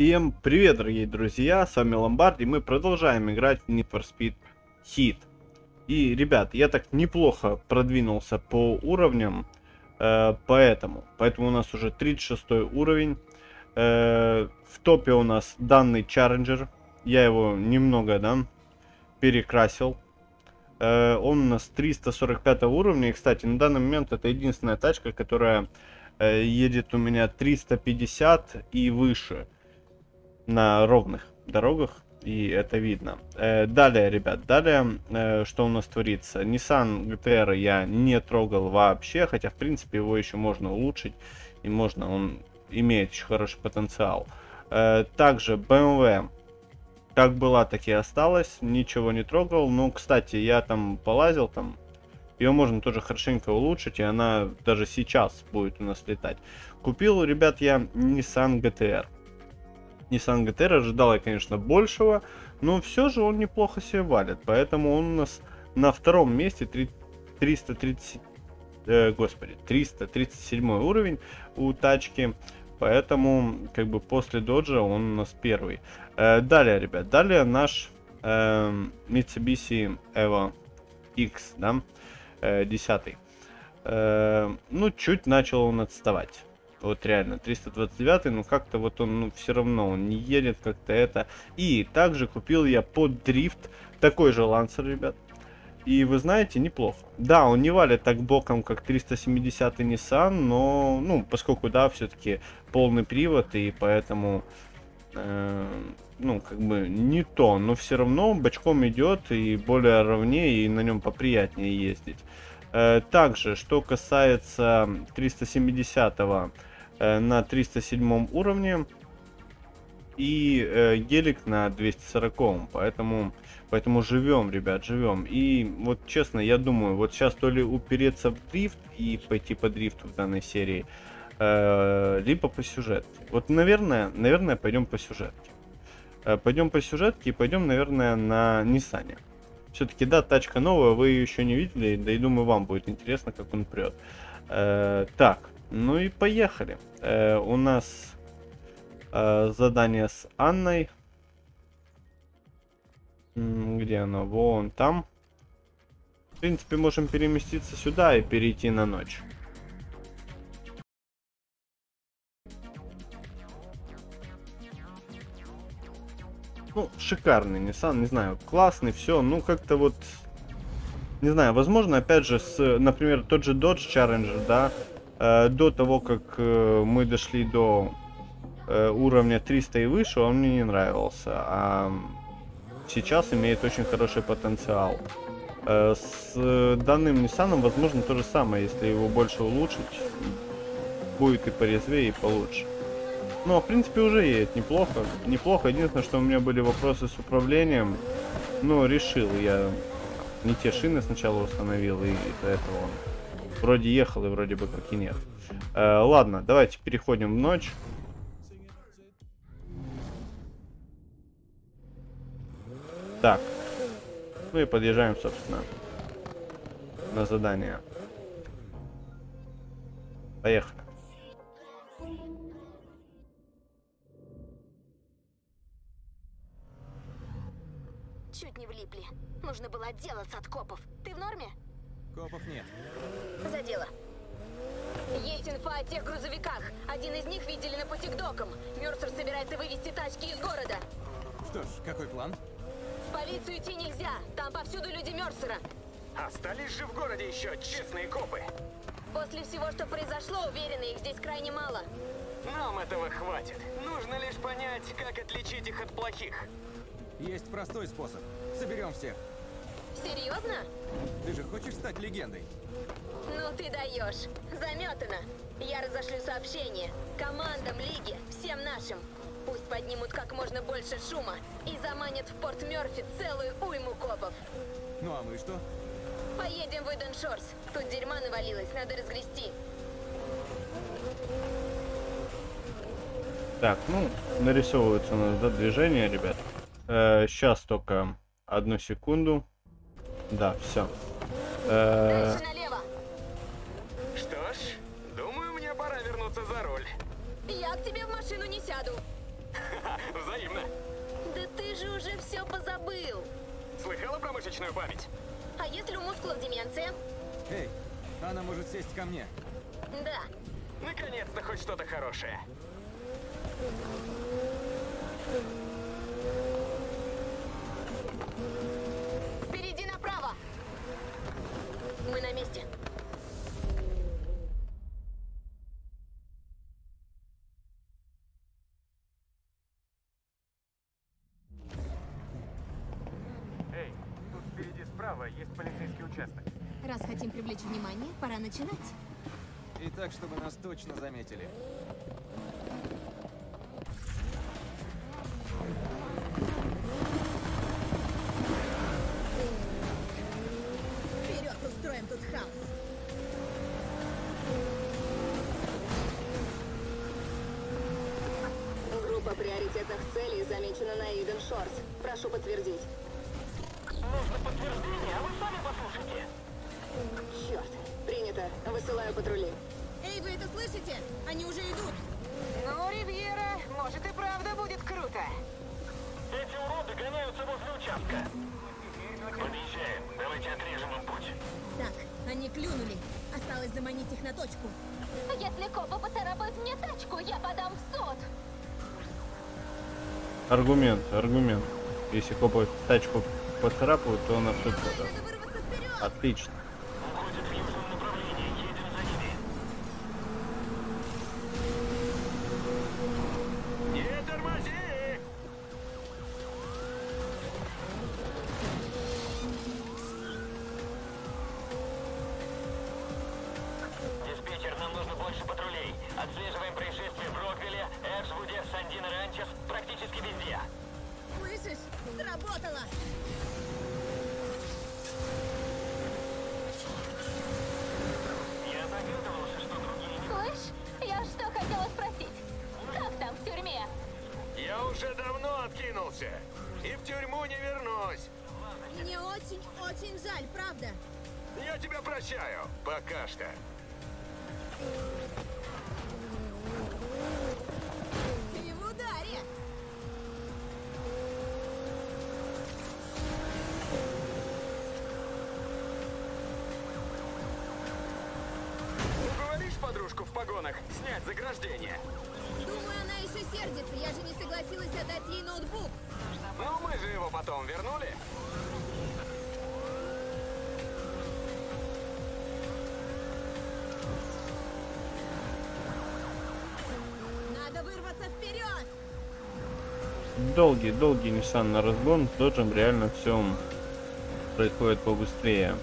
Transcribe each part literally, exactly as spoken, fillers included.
Всем привет, дорогие друзья, с вами Ломбард, и мы продолжаем играть в Need for Speed Heat. И, ребят, я так неплохо продвинулся по уровням, э, поэтому, поэтому у нас уже тридцать шестой уровень. Э, в топе у нас данный Challenger, я его немного, да, перекрасил. Э, он у нас триста сорок пятого уровня, и, кстати, на данный момент это единственная тачка, которая э, едет у меня триста пятьдесят и выше. На ровных дорогах, и это видно. Э, далее, ребят, далее, э, что у нас творится. Nissan джи ти ар я не трогал вообще, хотя, в принципе, его еще можно улучшить, и можно, он имеет еще хороший потенциал. Э, также бэ эм вэ, как была, так и осталась, ничего не трогал. Ну, кстати, я там полазил, там, ее можно тоже хорошенько улучшить, и она даже сейчас будет у нас летать. Купил, ребят, я Nissan джи ти ар. Nissan джи ти ар ожидал я, конечно, большего, но все же он неплохо себе валит, поэтому он у нас на втором месте, триста тридцать, э, господи, триста тридцать семь уровень у тачки, поэтому как бы после доджа он у нас первый. Э, далее, ребят, далее наш э, Mitsubishi Evo X, да, э, десять. Э, ну, чуть начал он отставать. Вот реально, триста двадцать девять, но как-то вот он, ну, все равно он не едет как-то это. И также купил я под дрифт такой же Lancer, ребят. И вы знаете, неплохо. Да, он не валит так боком, как триста семидесятый Nissan, но, ну, поскольку, да, все-таки полный привод, и поэтому, э, ну, как бы не то. Но все равно бочком идет, и более ровнее, и на нем поприятнее ездить. Э, также, что касается триста семидесятого на триста седьмом уровне и э, гелик на двести сороком, поэтому поэтому живем, ребят, живем. И вот честно, я думаю, вот сейчас то ли упереться в дрифт и пойти по дрифту в данной серии, э, либо по сюжетке. Вот, наверное, наверное, пойдем по сюжетке, э, пойдем по сюжетке и пойдем, наверное, на Ниссане. Все-таки, да, тачка новая, вы ее еще не видели, да и думаю, вам будет интересно, как он прет. Э, так. Ну и поехали. Э, у нас э, задание с Анной. Где она? Вон там. В принципе, можем переместиться сюда и перейти на ночь. Ну, шикарный Nissan, не знаю, классный, все. Ну, как-то вот... Не знаю, возможно, опять же, с, например, тот же Dodge Challenger, да... До того, как мы дошли до уровня триста и выше, он мне не нравился, а сейчас имеет очень хороший потенциал. С данным Nissan, возможно, то же самое, если его больше улучшить, будет и порезвее, и получше. Но, в принципе, уже едет неплохо, неплохо. Единственное, что у меня были вопросы с управлением, но решил я, не те шины сначала установил, и до этого он... Вроде ехал и вроде бы как и нет. Э, ладно, давайте переходим в ночь. Так. Ну и подъезжаем, собственно, на задание. Поехали. Чуть не влипли. Нужно было отделаться от копов. Ты в норме? Копов нет. За дело. Есть инфа о тех грузовиках. Один из них видели на пути к докам. Мерсер собирается вывести тачки из города. Что ж, какой план? В полицию идти нельзя. Там повсюду люди Мерсера. Остались же в городе еще честные копы. После всего, что произошло, уверена, их здесь крайне мало. Нам этого хватит. Нужно лишь понять, как отличить их от плохих. Есть простой способ. Соберем всех. Серьезно? Ты же хочешь стать легендой? Ну ты даешь. Заметано. Я разошлю сообщение. Командам лиги, всем нашим. Пусть поднимут как можно больше шума и заманят в порт Мёрфи целую уйму копов. Ну а мы что? Поедем в Eden-Shores. Тут дерьма навалилось, надо разгрести. Так, ну, нарисовывается у нас, да, движение, ребят. Э, сейчас только одну секунду. Да, все. Э... Что ж, думаю, мне пора вернуться за руль. Я к тебе в машину не сяду. Взаимно. Да ты же уже все позабыл. Слыхала про мышечную память? А если у мускула деменция? Эй, она может сесть ко мне. Да. Наконец-то хоть что-то хорошее. Впереди направо. Мы на месте. Эй, тут впереди справа есть полицейский участок. Раз хотим привлечь внимание, пора начинать. И так, чтобы нас точно заметили. Вперед, устроим тут хаос. Группа приоритетных целей замечена на Eden-Shores. Прошу подтвердить. Нужно подтверждение, а вы сами послушайте. Черт. Принято. Высылаю патрули. Эй, вы это слышите? Они уже идут. Ну, Ривьера, может и правда будет круто. Эти уроды гоняются возле участка. Подъезжаем. Давайте отрежем им путь. Так, они клюнули. Осталось заманить их на точку. Если копы поцарапают мне тачку, я подам в суд. Аргумент, аргумент. Если копы тачку поцарапают, то она все продаст. Отлично. Снять заграждение. Думаю, она еще сердится. Я же не согласилась отдать ей ноутбук. Но мы же его потом вернули. Надо вырваться вперед. Долгий-долгий Nissan на разгон. С Доджем реально все происходит побыстрее.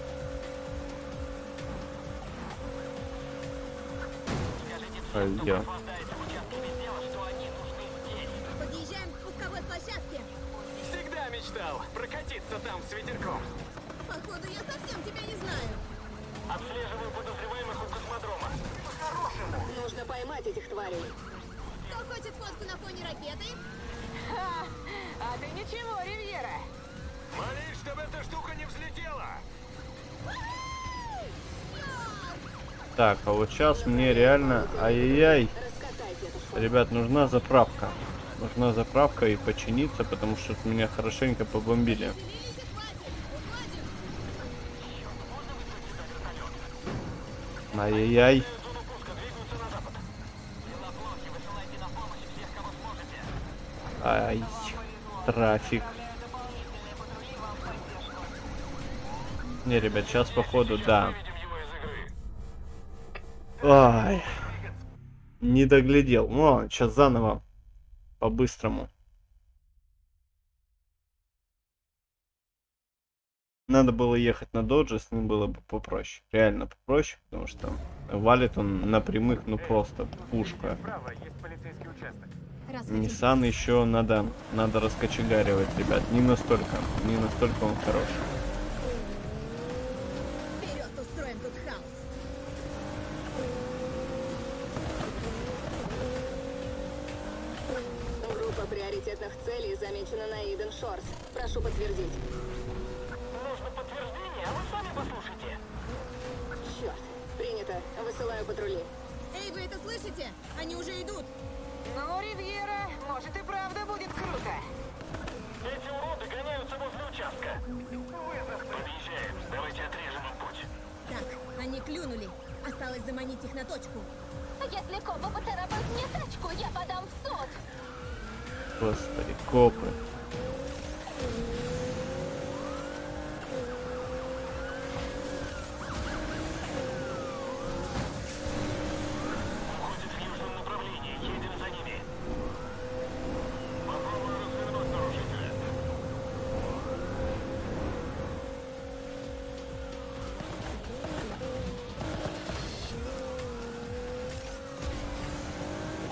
Я. Подъезжаем к пусковой площадке. Всегда мечтал прокатиться там с ветерком. Походу, я совсем тебя не знаю. Отслеживаю подозреваемых у космодрома. По-хорошему. Нужно поймать этих тварей. Кто хочет фотку на фоне ракеты? Ха! А ты ничего, Ривьера. Молись, чтобы эта штука не взлетела. Так, а вот сейчас мне реально, ай-яй-яй, ребят, нужна заправка, нужна заправка и починиться, потому что меня хорошенько побомбили. Ай-яй-яй. Ай, трафик. Не, ребят, сейчас походу, да. Ай, не доглядел. Но сейчас заново по-быстрому. Надо было ехать на Додже, с ним было бы попроще. Реально попроще, потому что валит он на прямых, ну просто пушка. Nissan еще надо, надо раскочегаривать, ребят. Не настолько, не настолько он хороший. Целей замечено на Eden-Shores. Прошу подтвердить. Нужно подтверждение, а вы сами послушайте. Черт. Принято. Высылаю патрули. Эй, вы это слышите? Они уже идут. Ну, Ривьера, может и правда. Подъезжаем, давайте отрежем им путь. Так, они клюнули. Осталось заманить их на точку. Если копы поцарапают мне тачку, я подам в суд. Господи, копы.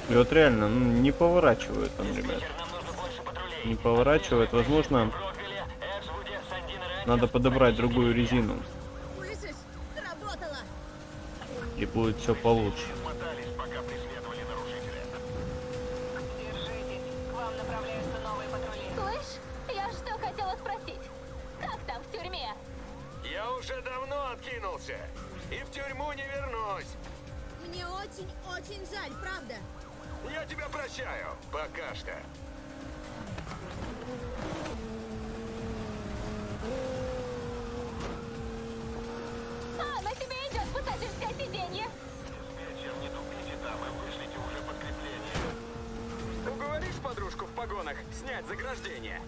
Вот реально, ну, не поворачивает он, ребят. Не поворачивает. Возможно, надо подобрать другую резину. И будет все получше. Слышь, я что хотела спросить? Как там в тюрьме? Я уже давно откинулся. И в тюрьму не вернусь. Мне очень-очень жаль, правда? Я тебя прощаю, пока что. А, на тебе идет пассажирское сиденье. Диспетчер, не тупите там и вышлите уже подкрепление. Уговоришь подружку в погонах снять заграждение?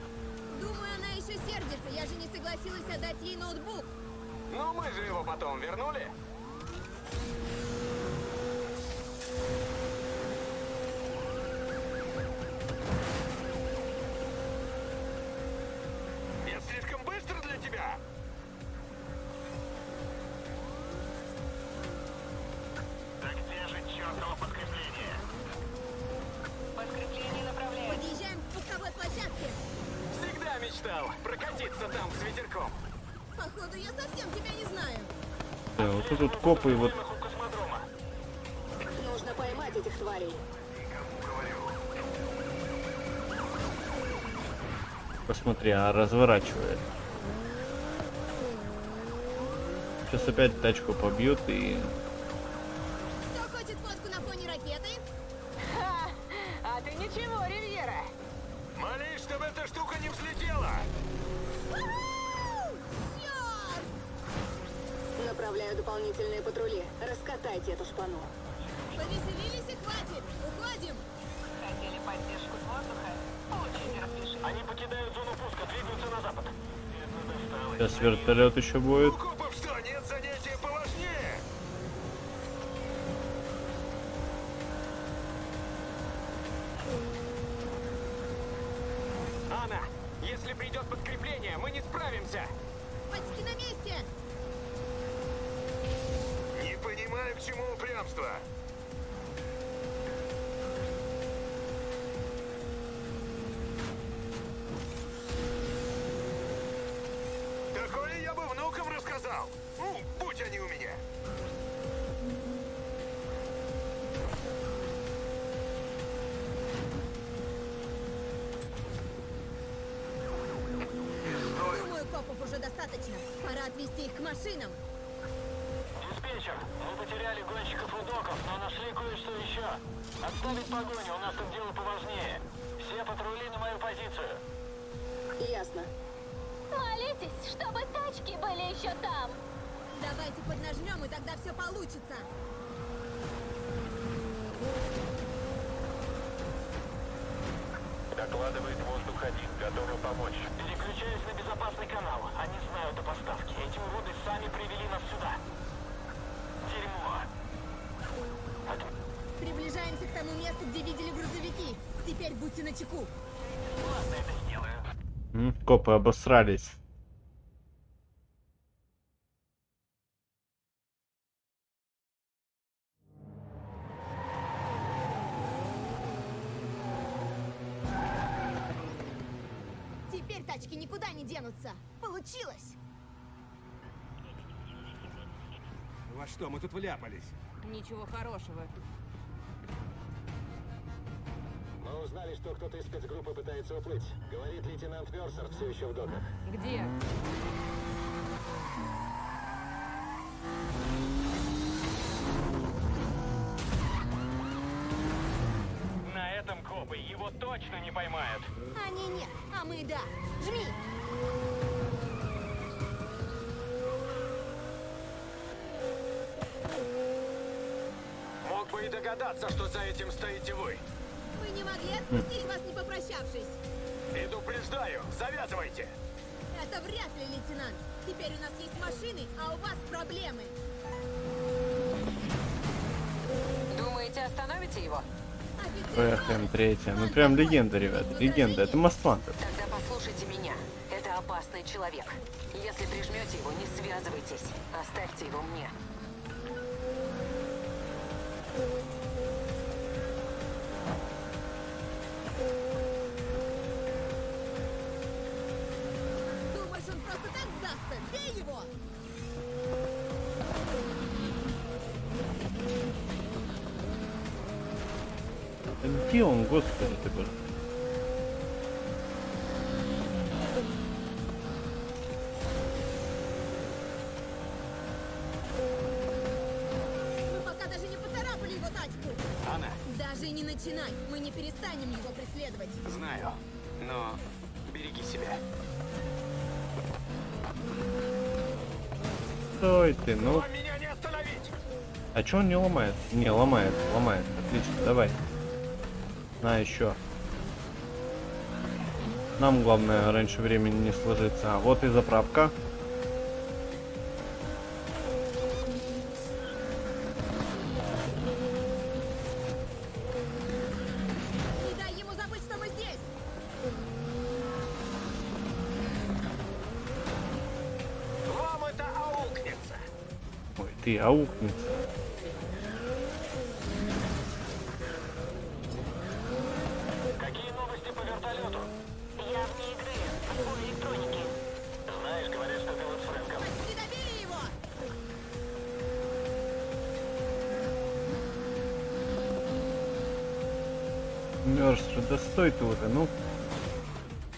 Думаю, она еще сердится. Я же не согласилась отдать ей ноутбук. Но мы же его потом вернули. Тут копы, вот. Нужно поймать этих тварей. Посмотри, а разворачивает. Сейчас опять тачку побьют и. Кто хочет фотку на фоне ракеты? Ха! А ты ничего, Ривьера. Молись, чтобы эта штука не взлетела. Направляю дополнительные патрули. Раскатайте эту шпану. Повеселились и хватит. Уходим. Хотели поддержку с воздуха? Получите, распишите. Они покидают зону пуска, двигаются на запад. Сейчас вертолет еще будет. У копов что, нет занятия поважнее? Анна, если придет подкрепление, мы не справимся. Почти на месте. Понимаю, к чему упрямство. Такое я бы внукам рассказал. Ну, будь они у меня. Думаю, копов уже достаточно. Пора отвезти их к машинам. Мы потеряли гонщиков и доков, но нашли кое-что еще. Отставить погоню, у нас тут дело поважнее. Все патрули на мою позицию. Ясно. Молитесь, чтобы тачки были еще там. Давайте поднажмем, и тогда все получится. Докладывает воздух один, готовы помочь. Переключаюсь на безопасный канал. Они знают о поставке. Эти уроды сами привели нас сюда. Приближаемся к тому месту, где видели грузовики. Теперь будьте начеку. Ладно, это сделаю. Копы обосрались. Теперь тачки никуда не денутся. Получилось. Во что мы тут вляпались? Ничего хорошего. Мы узнали, что кто-то из спецгруппы пытается уплыть. Говорит, лейтенант Мерсер все еще в доках. Где? На этом копы его точно не поймают. Они нет, а мы да. Жми! могли догадаться, что за этим стоите вы. Мы не могли отпустить вас, не попрощавшись. Предупреждаю, завязывайте. Это вряд ли, лейтенант. Теперь у нас есть машины, а у вас проблемы. Думаете, остановите его? эр эм три. Ну прям легенда, ребята. Легенда. Это Мастлантер. Тогда послушайте меня. Это опасный человек. Если прижмете его, не связывайтесь. Оставьте его мне. Думаешь, он просто так сдастся? Бей его! Где он, господи, ты был? Мы пока даже не поцарапали его тачку. Она? Даже не начинай, мы не перестанем его преследовать. Знаю, но береги себя. Стой ты, ну. Меня не остановить! А чё он не ломает? Не, ломает, ломает. Отлично, давай. На еще. Нам главное раньше времени не сложиться. А вот и заправка. Не дай ему забыть, что мы здесь. Вам это аукнется. Ой, ты аукнется. Мерсер, да стой ты уже, ну.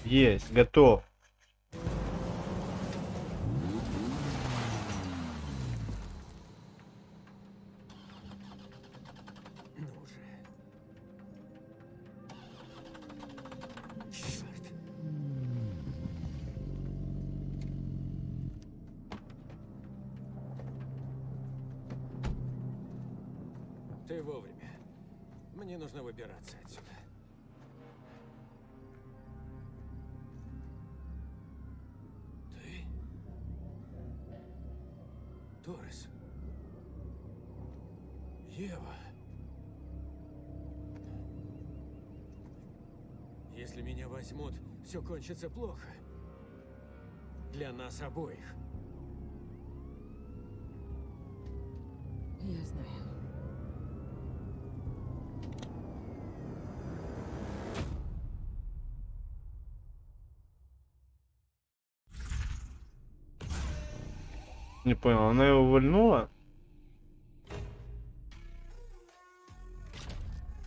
Есть, готов. Ну же. Черт. Ты вовремя. Мне нужно выбираться отсюда. Торрес. Ева. Если меня возьмут, все кончится плохо. Для нас обоих. Я знаю. Не понял, она его вольнула?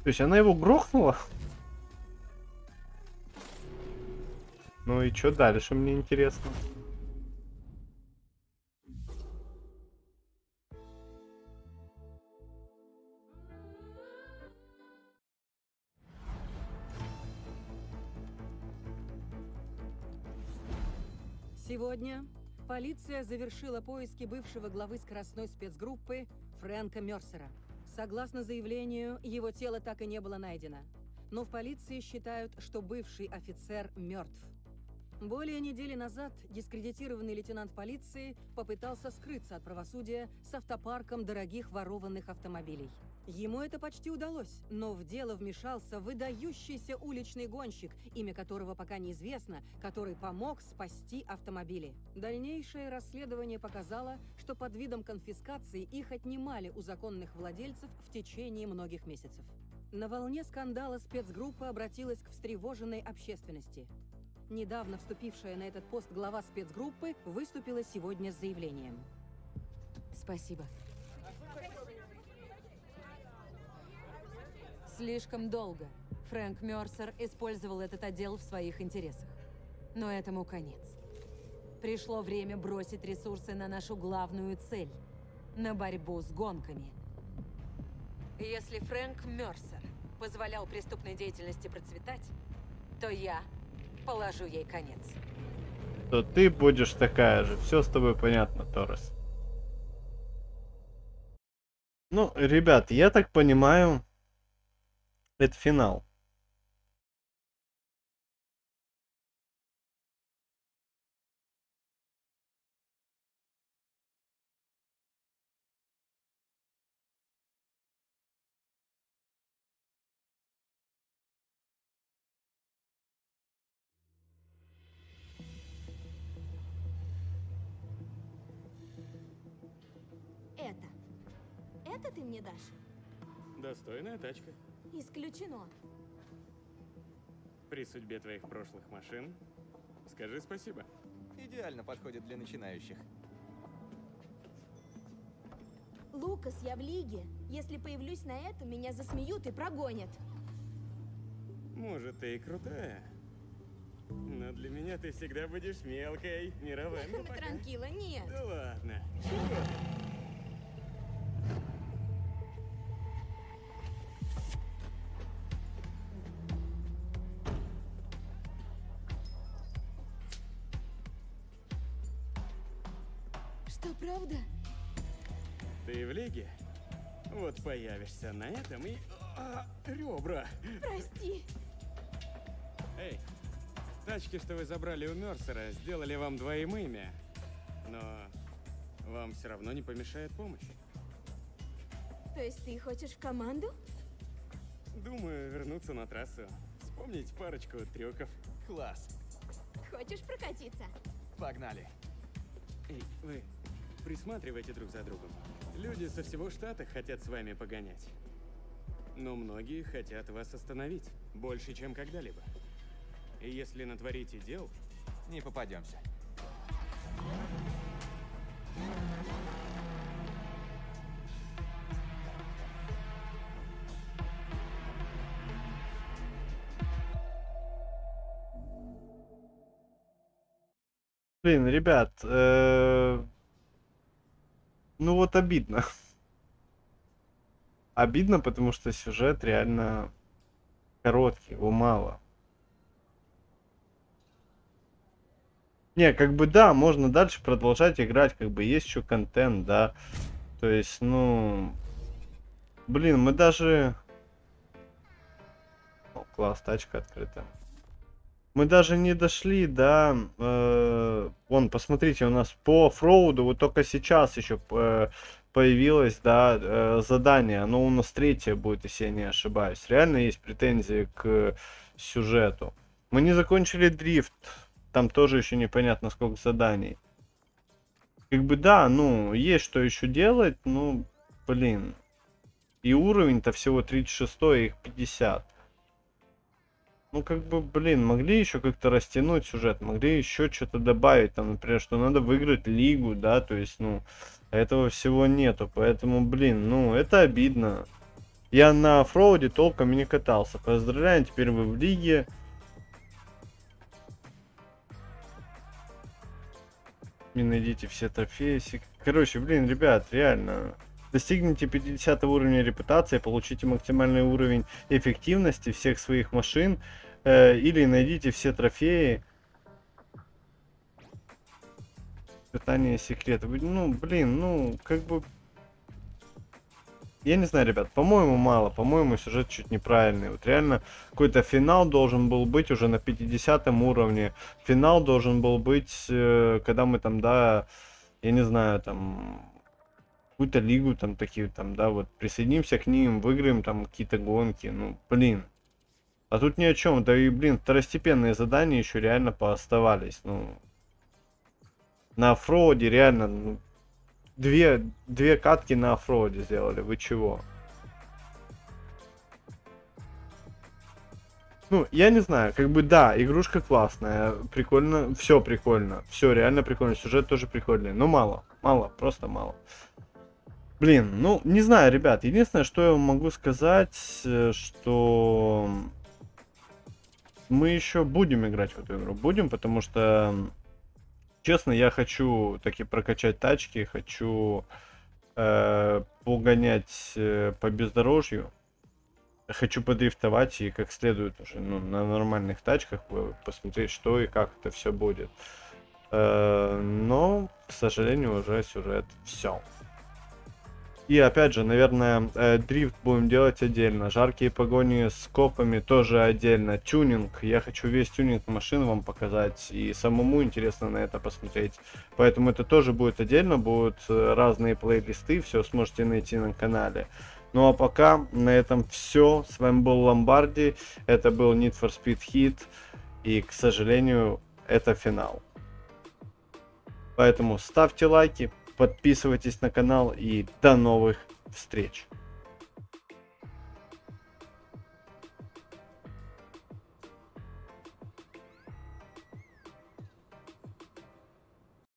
То есть она его грохнула? Ну и что дальше, мне интересно. Сегодня полиция завершила поиски бывшего главы скоростной спецгруппы Фрэнка Мерсера. Согласно заявлению, его тело так и не было найдено. Но в полиции считают, что бывший офицер мертв. Более недели назад дискредитированный лейтенант полиции попытался скрыться от правосудия с автопарком дорогих ворованных автомобилей. Ему это почти удалось, но в дело вмешался выдающийся уличный гонщик, имя которого пока неизвестно, который помог спасти автомобили. Дальнейшее расследование показало, что под видом конфискации их отнимали у законных владельцев в течение многих месяцев. На волне скандала спецгруппа обратилась к встревоженной общественности. Недавно вступившая на этот пост глава спецгруппы выступила сегодня с заявлением. Спасибо. Слишком долго Фрэнк Мерсер использовал этот отдел в своих интересах. Но этому конец. Пришло время бросить ресурсы на нашу главную цель – на борьбу с гонками. Если Фрэнк Мерсер позволял преступной деятельности процветать, то я положу ей конец. То ты будешь такая же. Все с тобой понятно, Торрес. Ну, ребят, я так понимаю, это финал. Ты мне дашь? Достойная тачка. Исключено. При судьбе твоих прошлых машин скажи спасибо. Идеально подходит для начинающих. Лукас, я в лиге. Если появлюсь на этом, меня засмеют и прогонят. Может, ты и крутая, но для меня ты всегда будешь мелкой. Не равенка пока. Транкила, нет. Да ладно. Чего? Правда? Ты в лиге? Вот появишься на этом и... А, ребра! Прости! Эй, тачки, что вы забрали у Мерсера, сделали вам двоим имя. Но вам все равно не помешает помощь. То есть ты хочешь в команду? Думаю, вернуться на трассу. Вспомнить парочку трюков. Класс! Хочешь прокатиться? Погнали! Эй, вы... Присматривайте друг за другом. Люди со всего штата хотят с вами погонять. Но многие хотят вас остановить. Больше, чем когда-либо. И если натворите дел... Не попадемся. Блин, ребят... Э-э... Ну вот обидно. Обидно, потому что сюжет реально короткий, его мало. Не, как бы да, можно дальше продолжать играть, как бы есть еще контент, да. То есть, ну... Блин, мы даже... О, класс, тачка открыта. Мы даже не дошли, да, э, вон, посмотрите, у нас по оффроуду вот только сейчас еще э, появилось, да, э, задание, оно у нас третье будет, если я не ошибаюсь. Реально есть претензии к э, сюжету. Мы не закончили дрифт, там тоже еще непонятно сколько заданий. Как бы да, ну, есть что еще делать, ну, блин. И уровень-то всего тридцать шесть, их пятьдесят. Ну, как бы, блин, могли еще как-то растянуть сюжет, могли еще что-то добавить, там, например, что надо выиграть лигу, да, то есть, ну, этого всего нету, поэтому, блин, ну, это обидно. Я на оффроуде толком не катался, поздравляю, теперь вы в лиге. И найдите все трофеи. Короче, блин, ребят, реально... Достигните пятидесятого уровня репутации, получите максимальный уровень эффективности всех своих машин, э, или найдите все трофеи. Испытание секрета. Ну, блин, ну, как бы... Я не знаю, ребят, по-моему, мало, по-моему, сюжет чуть неправильный. Вот реально какой-то финал должен был быть уже на пятидесятом уровне. Финал должен был быть, э, когда мы там, да, я не знаю, там... какую-то лигу там такие там, да, вот присоединимся к ним, выиграем там какие-то гонки. Ну блин, а тут ни о чем, да. И блин, второстепенные задания еще реально пооставались. Ну на оффроуде реально, ну, две две катки на оффроуде сделали, вы чего? Ну, я не знаю, как бы да, игрушка классная, прикольно, все прикольно, все реально прикольно, сюжет тоже прикольный, но мало, мало, просто мало. Блин, ну, не знаю, ребят, единственное, что я могу сказать, что мы еще будем играть в эту игру, будем, потому что, честно, я хочу таки прокачать тачки, хочу э, погонять э, по бездорожью, хочу подрифтовать и как следует уже, ну, на нормальных тачках посмотреть, что и как это все будет, э, но, к сожалению, уже сюжет все. И опять же, наверное, э, дрифт будем делать отдельно. Жаркие погони с копами тоже отдельно. Тюнинг. Я хочу весь тюнинг машин вам показать. И самому интересно на это посмотреть. Поэтому это тоже будет отдельно. Будут разные плейлисты. Все сможете найти на канале. Ну а пока на этом все. С вами был Ломбарди. Это был Need for Speed Heat. И, к сожалению, это финал. Поэтому ставьте лайки. Подписывайтесь на канал и до новых встреч!